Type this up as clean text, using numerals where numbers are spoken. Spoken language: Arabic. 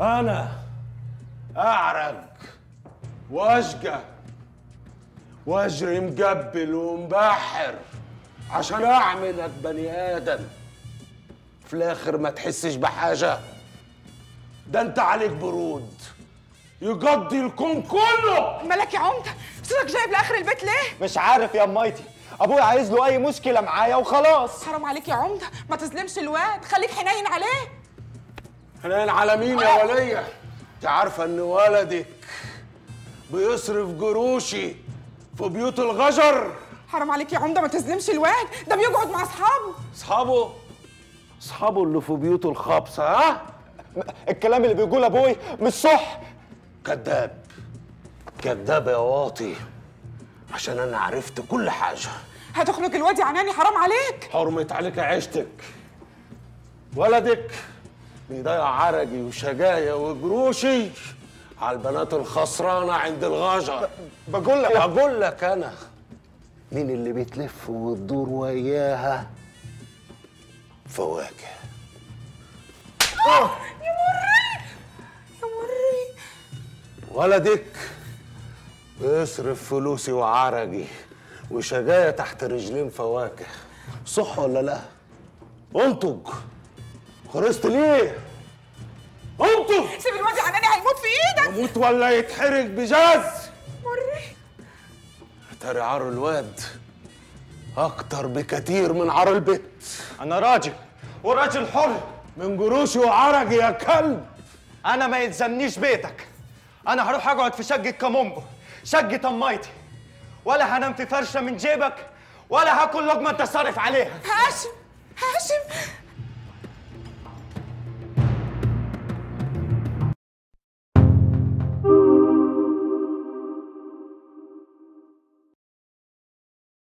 أنا أعرج وأشجع وأجري مجبل ومبحر عشان أعملك بني آدم، في الآخر ما تحسش بحاجة. ده أنت عليك برود يقضي الكون كله. مالك يا عمدة؟ صوتك جايب لآخر البيت ليه؟ مش عارف يا أميتي، أبويا عايز له أي مشكلة معايا وخلاص. حرام عليك يا عمدة، ما تظلمش الواد، خليك حنين عليه. حنين على مين يا ولية؟ أنت عارفة إن ولدك بيصرف جروشي في بيوت الغجر؟ حرام عليك يا عمدة، ما تظلمش الواد، ده بيقعد مع أصحابه. أصحابه؟ أصحابه اللي في بيوته الخابصة، ها؟ الكلام اللي بيقول أبوي مش صح. كذاب كذاب يا واطي، عشان أنا عرفت كل حاجة. هتخنق الواد يا عناني، حرام عليك. حرمت عليك عيشتك. ولدك بيضيع عرجي وشجايا وجروشي على البنات الخسرانة عند الغجر. بقول لك أنا مين اللي بتلف وتدور وياها؟ فواكه. يا مري يا مري، ولدك بيصرف فلوسي وعرجي وشجاية تحت رجلين فواكه، صح ولا لا؟ انتج. خرجت ليه؟ انتج. سيب الواد يا عناني، هيموت في ايدك. يموت ولا يتحرج بجاز. مري، اتاري عار الواد أكتر بكتير من عار البيت. أنا راجل وراجل حر، من جروشي وعرجي يا كلب. أنا ما يلزمنيش بيتك، أنا هروح أقعد في شقة كامونجو، شقة أميتي، ولا هنام في فرشة من جيبك، ولا هاكل لقمة أنت صارف عليها. هاشم هاشم